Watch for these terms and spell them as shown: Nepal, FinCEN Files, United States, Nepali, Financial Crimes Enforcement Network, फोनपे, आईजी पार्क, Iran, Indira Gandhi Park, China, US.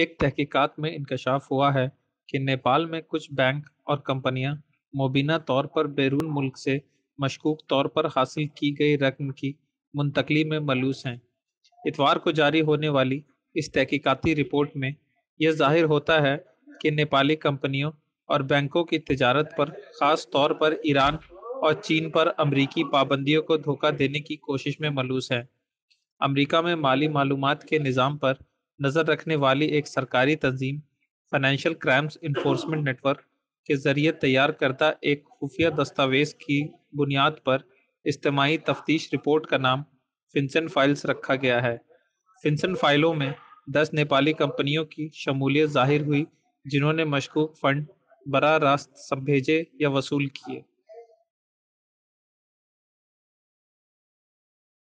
एक तहकीकात में इंकशाफ हुआ है कि नेपाल में कुछ बैंक और कंपनियां मुबीना तौर पर बैरून मुल्क से मशकूक तौर पर हासिल की गई रकम की मुंतकली में मलूस हैं। इतवार को जारी होने वाली इस तहकीकाती रिपोर्ट में यह जाहिर होता है कि नेपाली कंपनियों और बैंकों की तिजारत पर ख़ास तौर पर ईरान और चीन पर अमरीकी पाबंदियों को धोखा देने की कोशिश में मलूस है। अमरीका में माली मालूमात के निज़ाम पर नज़र रखने वाली एक सरकारी तंजीम फाइनेंशियल क्राइम्स इन्फोर्समेंट नेटवर्क के ज़रिए तैयार करदा एक खुफिया दस्तावेज़ की बुनियाद पर इज्तिमाई तफ्तीश रिपोर्ट का नाम फिनसेन फाइल्स रखा गया है। फिनसेन फाइलों में 10 नेपाली कंपनियों की शमूलियत जाहिर हुई जिन्होंने मशकूक फ़ंड बराह रास्त सब भेजे या वसूल किए।